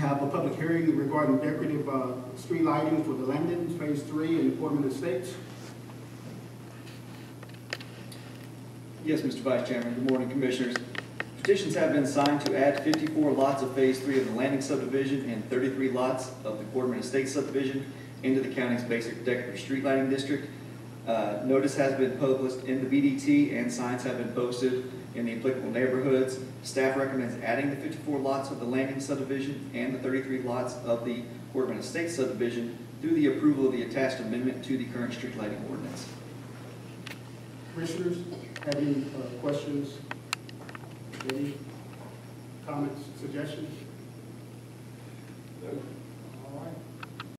have a public hearing regarding decorative street lighting for the Landings, phase 3 and Quarterman Estates. Yes, Mr. Vice Chairman. Good morning, Commissioners. Petitions have been signed to add 54 lots of phase 3 of the Landings subdivision and 33 lots of the Quarterman Estates subdivision into the county's basic decorative street lighting district. Notice has been published in the BDT and signs have been posted in the applicable neighborhoods. Staff recommends adding the 54 lots of the Landings subdivision and the 33 lots of the Quarterman Estates subdivision through the approval of the attached amendment to the current street lighting ordinance. Commissioners, have any questions, any comments, suggestions? No.